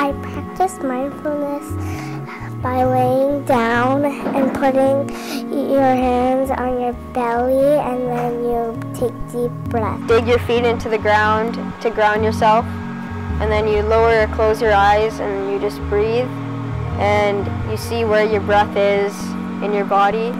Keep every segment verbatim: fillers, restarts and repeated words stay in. I practice mindfulness by laying down and putting your hands on your belly, and then you take deep breaths. Dig your feet into the ground to ground yourself, and then you lower or close your eyes and you just breathe, and you see where your breath is in your body,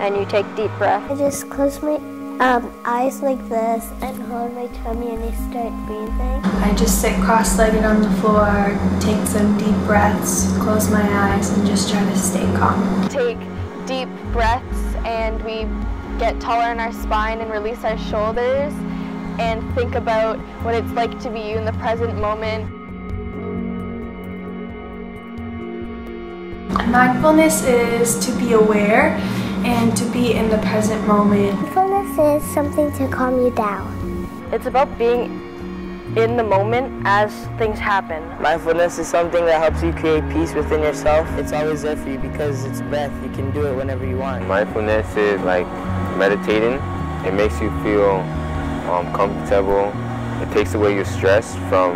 and you take deep breaths. I just close my Um, eyes like this and hold my tummy, and I start breathing. I just sit cross-legged on the floor, take some deep breaths, close my eyes, and just try to stay calm. Take deep breaths, and we get taller in our spine and release our shoulders, and think about what it's like to be you in the present moment. Mindfulness is to be aware and to be in the present moment. Mindfulness is something to calm you down. It's about being in the moment as things happen. Mindfulness is something that helps you create peace within yourself. It's always there for you because it's breath. You can do it whenever you want. Mindfulness is like meditating. It makes you feel um, comfortable. It takes away your stress from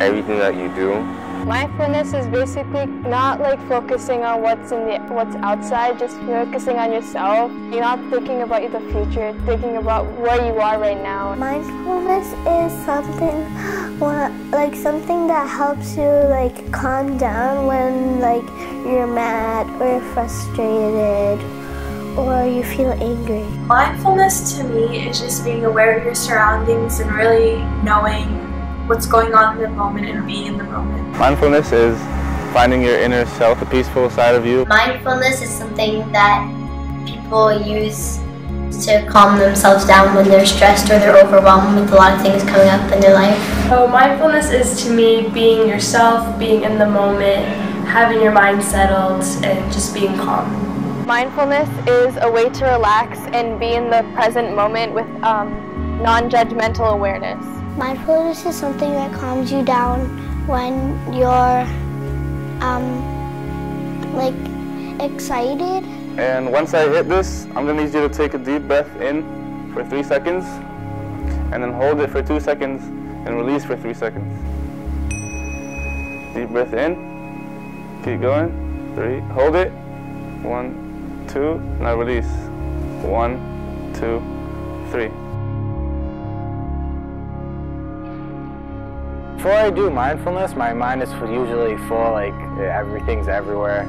everything that you do. Mindfulness is basically not like focusing on what's in the, what's outside, just focusing on yourself. You're not thinking about the future, thinking about where you are right now. Mindfulness is something like something that helps you like calm down when like you're mad or frustrated or you feel angry. Mindfulness to me is just being aware of your surroundings and really knowing what's going on in the moment and being in the moment. Mindfulness is finding your inner self, the peaceful side of you. Mindfulness is something that people use to calm themselves down when they're stressed or they're overwhelmed with a lot of things coming up in their life. So mindfulness is to me being yourself, being in the moment, having your mind settled, and just being calm. Mindfulness is a way to relax and be in the present moment with um, non-judgmental awareness. Mindfulness is something that calms you down when you're um, like excited. And once I hit this, I'm going to need you to take a deep breath in for three seconds and then hold it for two seconds and release for three seconds. Deep breath in, keep going, three, hold it, one, two, now release, one, two, three. Before I do mindfulness, my mind is usually full, like everything's everywhere,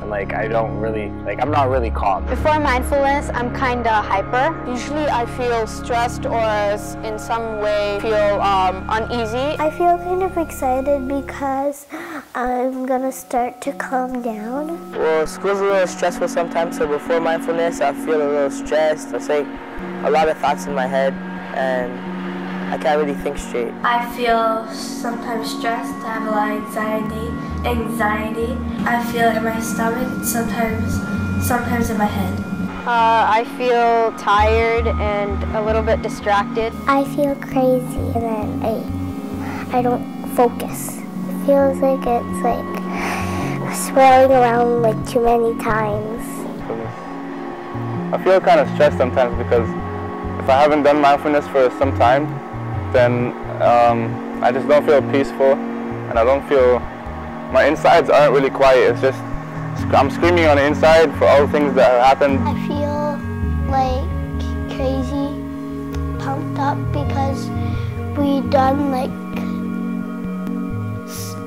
and like I don't really, like I'm not really calm. Before mindfulness, I'm kind of hyper. Usually I feel stressed or in some way feel um, uneasy. I feel kind of excited because I'm gonna start to calm down. Well, school's a little stressful sometimes, so before mindfulness, I feel a little stressed. I say a lot of thoughts in my head, and I can't really think straight. I feel sometimes stressed, I have a lot of anxiety, anxiety. I feel it in my stomach, sometimes sometimes in my head. Uh, I feel tired and a little bit distracted. I feel crazy and then I, I don't focus. It feels like it's like swirling around like too many times. I feel kind of stressed sometimes because if I haven't done mindfulness for some time, then um, I just don't feel peaceful, and I don't feel, my insides aren't really quiet. It's just, I'm screaming on the inside for all the things that have happened. I feel like crazy, pumped up because we done like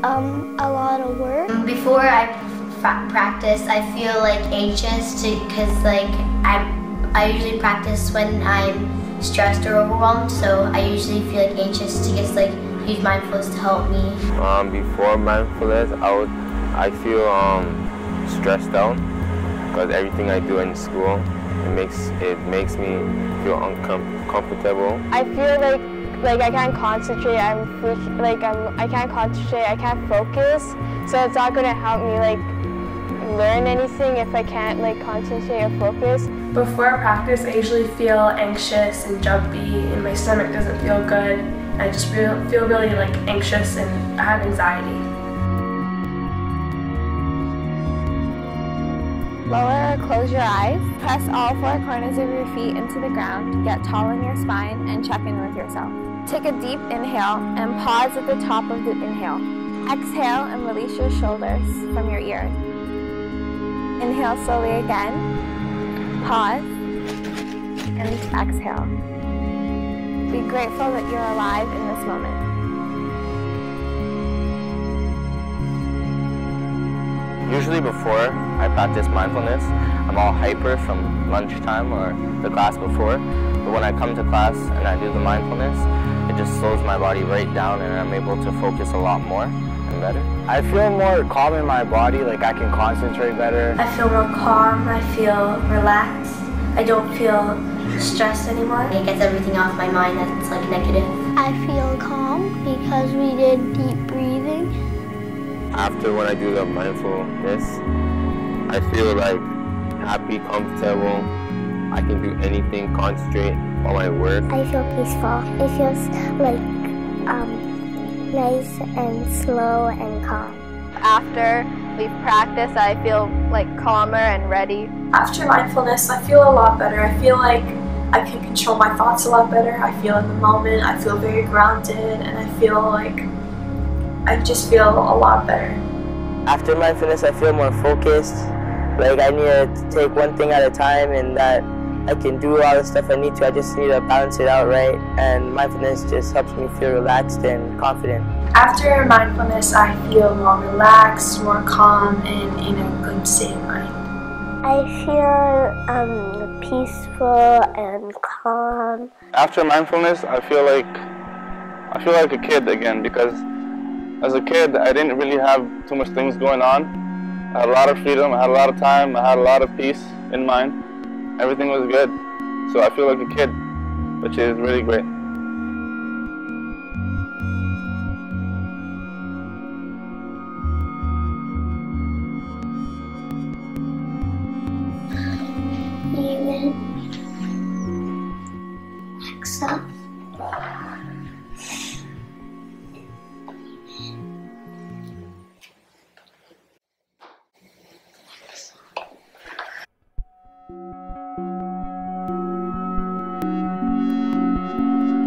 um, a lot of work. Before I practice, I feel like anxious because like I I usually practice when I'm stressed or overwhelmed, so I usually feel like anxious to get like use mindfulness to help me. Um, before mindfulness, I would I feel um stressed out because everything I do in school it makes it makes me feel uncomfortable. I feel like Like I can't concentrate. I'm like I'm. I can't concentrate. I can't focus. So it's not gonna help me like learn anything if I can't like concentrate or focus. Before practice, I usually feel anxious and jumpy, and my stomach doesn't feel good. I just feel feel really like anxious, and I have anxiety. Lower or close your eyes. Press all four corners of your feet into the ground, get tall in your spine, and check in with yourself. Take a deep inhale and pause at the top of the inhale. Exhale and release your shoulders from your ears. Inhale slowly again, pause, and exhale. Be grateful that you're alive in this moment. Usually before I practice mindfulness, I'm all hyper from lunchtime or the class before. But when I come to class and I do the mindfulness, it just slows my body right down and I'm able to focus a lot more and better. I feel more calm in my body, like I can concentrate better. I feel more calm, I feel relaxed. I don't feel stressed anymore. It gets everything off my mind that's like negative. I feel calm because we did deep breathing. After when I do the mindfulness, I feel like happy, comfortable. I can do anything, concentrate on my work. I feel peaceful. It feels like um, nice and slow and calm. After we practice, I feel like calmer and ready. After mindfulness, I feel a lot better. I feel like I can control my thoughts a lot better. I feel in the moment. I feel very grounded, and I feel like I just feel a lot better. After mindfulness, I feel more focused. Like I need to take one thing at a time, and that I can do all the stuff I need to. I just need to balance it out right. And mindfulness just helps me feel relaxed and confident. After mindfulness, I feel more relaxed, more calm, and in a good state of mind. I feel um, peaceful and calm. After mindfulness, I feel like I feel like a kid again, because as a kid, I didn't really have too much things going on. I had a lot of freedom, I had a lot of time, I had a lot of peace in mind. Everything was good. So I feel like a kid, which is really great. Even Alexa. Thank you.